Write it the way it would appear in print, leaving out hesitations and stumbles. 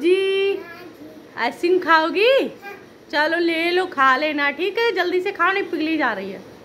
जी ice cream खाओगी? चलो ले लो, खा लेना। ठीक है, जल्दी से खाओ, नहीं पिघली जा रही है।